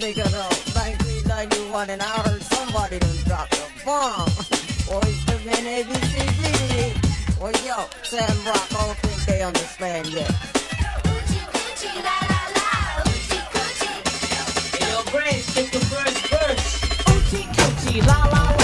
nigga though. 1991 and I heard somebody done dropped a bomb. Boys, the men ABCD. Well, yo, Sam Rock, I don't think they understand yet. Oochie, coochie, la la la, oochie, coochie. Hey, yo, Grace, get the first verse. Oochie, coochie, la la la.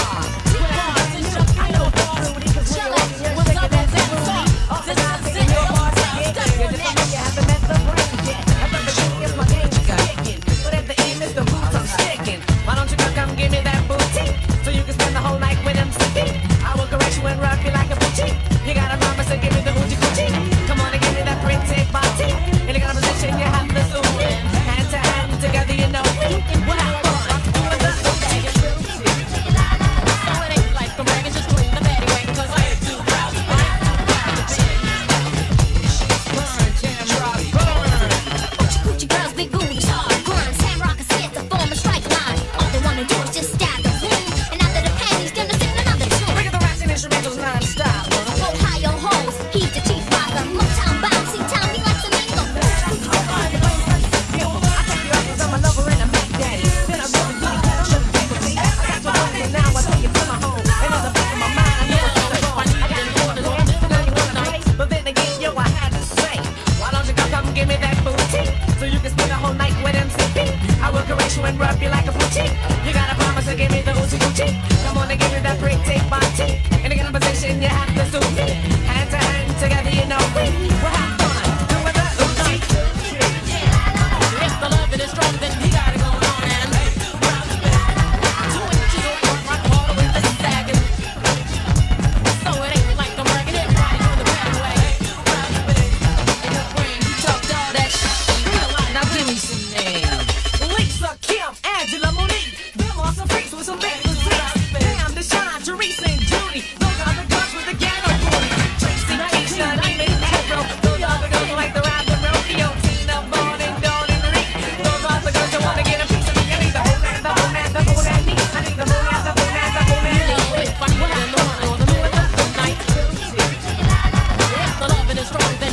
Strong.